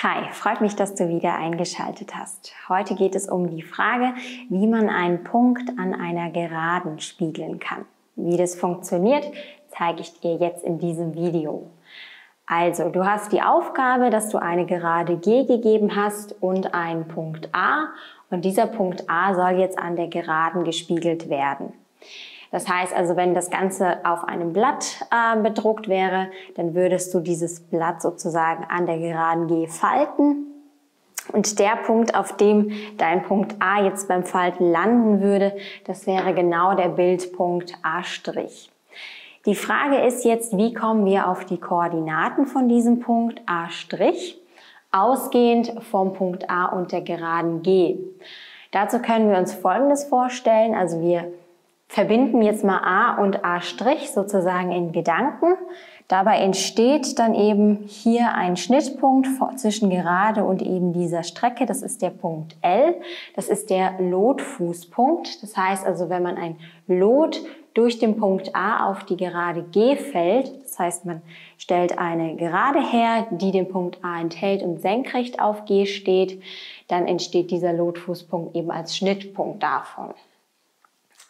Hi, freut mich, dass du wieder eingeschaltet hast. Heute geht es um die Frage, wie man einen Punkt an einer Geraden spiegeln kann. Wie das funktioniert, zeige ich dir jetzt in diesem Video. Also, du hast die Aufgabe, dass du eine Gerade G gegeben hast und einen Punkt A. Und dieser Punkt A soll jetzt an der Geraden gespiegelt werden. Das heißt also, wenn das Ganze auf einem Blatt bedruckt wäre, dann würdest du dieses Blatt sozusagen an der Geraden G falten. Und der Punkt, auf dem dein Punkt A jetzt beim Falten landen würde, das wäre genau der Bildpunkt A'. Die Frage ist jetzt, wie kommen wir auf die Koordinaten von diesem Punkt A', ausgehend vom Punkt A und der Geraden G. Dazu können wir uns Folgendes vorstellen, also wir verbinden jetzt mal A und A' sozusagen in Gedanken. Dabei entsteht dann eben hier ein Schnittpunkt zwischen Gerade und eben dieser Strecke. Das ist der Punkt L. Das ist der Lotfußpunkt. Das heißt also, wenn man ein Lot durch den Punkt A auf die Gerade G fällt, das heißt, man stellt eine Gerade her, die den Punkt A enthält und senkrecht auf G steht, dann entsteht dieser Lotfußpunkt eben als Schnittpunkt davon.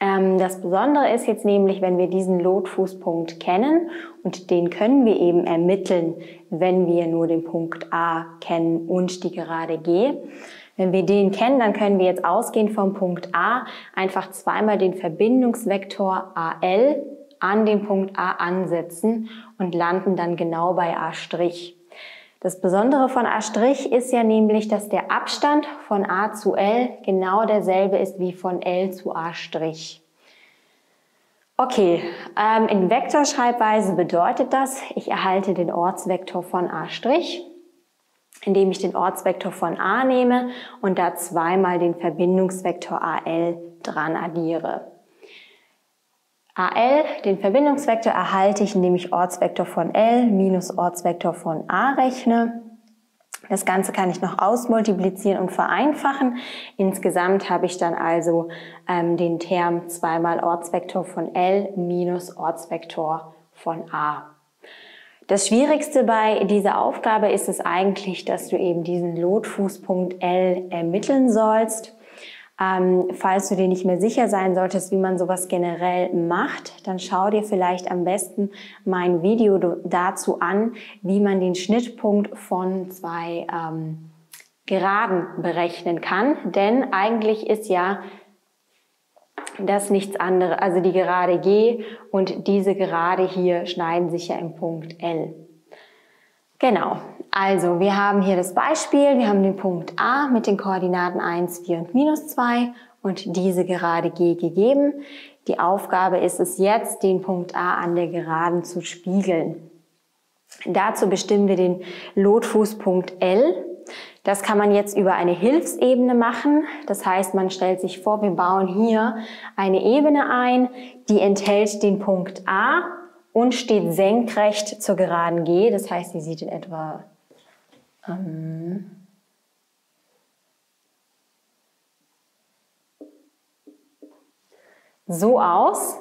Das Besondere ist jetzt nämlich, wenn wir diesen Lotfußpunkt kennen, und den können wir eben ermitteln, wenn wir nur den Punkt A kennen und die Gerade G. Wenn wir den kennen, dann können wir jetzt ausgehend vom Punkt A einfach zweimal den Verbindungsvektor AL an den Punkt A ansetzen und landen dann genau bei A'. Das Besondere von A' ist ja nämlich, dass der Abstand von A zu L genau derselbe ist wie von L zu A'. Okay, in Vektorschreibweise bedeutet das, ich erhalte den Ortsvektor von A', indem ich den Ortsvektor von A nehme und da zweimal den Verbindungsvektor AL dran addiere. AL, den Verbindungsvektor, erhalte ich, indem ich Ortsvektor von L minus Ortsvektor von A rechne. Das Ganze kann ich noch ausmultiplizieren und vereinfachen. Insgesamt habe ich dann also den Term zweimal Ortsvektor von L minus Ortsvektor von A. Das Schwierigste bei dieser Aufgabe ist es eigentlich, dass du eben diesen Lotfußpunkt L ermitteln sollst. Falls du dir nicht mehr sicher sein solltest, wie man sowas generell macht, dann schau dir vielleicht am besten mein Video dazu an, wie man den Schnittpunkt von zwei Geraden berechnen kann. Denn eigentlich ist ja das nichts anderes, also die Gerade G und diese Gerade hier schneiden sich ja im Punkt L. Genau, also wir haben hier das Beispiel, wir haben den Punkt A mit den Koordinaten 1, 4 und -2 und diese Gerade G gegeben. Die Aufgabe ist es jetzt, den Punkt A an der Geraden zu spiegeln. Dazu bestimmen wir den Lotfußpunkt L. Das kann man jetzt über eine Hilfsebene machen. Das heißt, man stellt sich vor, wir bauen hier eine Ebene ein, die enthält den Punkt A und steht senkrecht zur Geraden G. Das heißt, sie sieht in etwa so aus.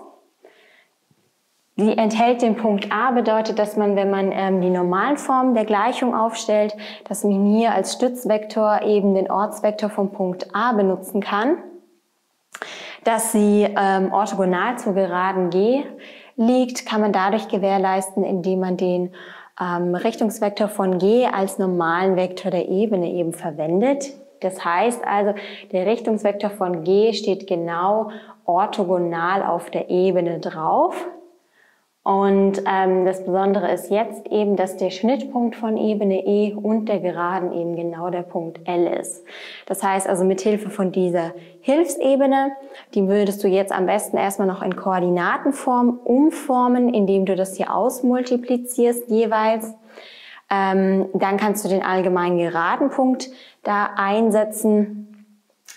Sie enthält den Punkt A, bedeutet, dass man, wenn man die normalen Formen der Gleichung aufstellt, dass man hier als Stützvektor eben den Ortsvektor vom Punkt A benutzen kann, dass sie orthogonal zur Geraden G liegt, kann man dadurch gewährleisten, indem man den Richtungsvektor von G als normalen Vektor der Ebene eben verwendet. Das heißt also, der Richtungsvektor von G steht genau orthogonal auf der Ebene drauf. Und das Besondere ist jetzt eben, dass der Schnittpunkt von Ebene E und der Geraden eben genau der Punkt L ist. Das heißt also, mit Hilfe von dieser Hilfsebene, die würdest du jetzt am besten erstmal noch in Koordinatenform umformen, indem du das hier ausmultiplizierst jeweils. Dann kannst du den allgemeinen geraden Punkt da einsetzen.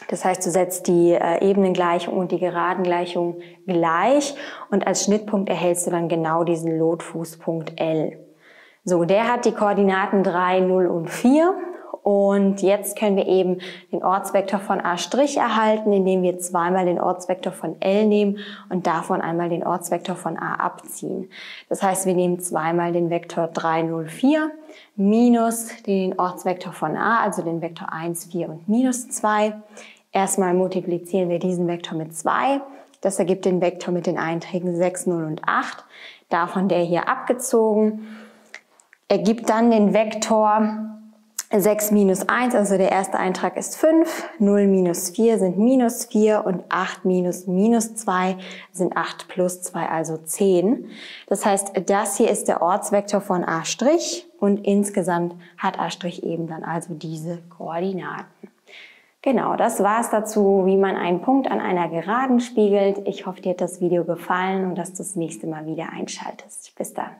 Das heißt, du setzt die Ebenengleichung und die Geradengleichung gleich und als Schnittpunkt erhältst du dann genau diesen Lotfußpunkt L. So, der hat die Koordinaten 3, 0 und 4 Und jetzt können wir eben den Ortsvektor von A' erhalten, indem wir zweimal den Ortsvektor von L nehmen und davon einmal den Ortsvektor von A abziehen. Das heißt, wir nehmen zweimal den Vektor 3, 0, 4 minus den Ortsvektor von A, also den Vektor 1, 4 und minus 2. Erstmal multiplizieren wir diesen Vektor mit 2. Das ergibt den Vektor mit den Einträgen 6, 0 und 8. Davon der hier abgezogen. Ergibt dann den Vektor 6 minus 1, also der erste Eintrag ist 5, 0 minus 4 sind minus 4 und 8 minus minus 2 sind 8 plus 2, also 10. Das heißt, das hier ist der Ortsvektor von A' und insgesamt hat A' eben dann also diese Koordinaten. Genau, das war's dazu, wie man einen Punkt an einer Geraden spiegelt. Ich hoffe, dir hat das Video gefallen und dass du das nächste Mal wieder einschaltest. Bis dann.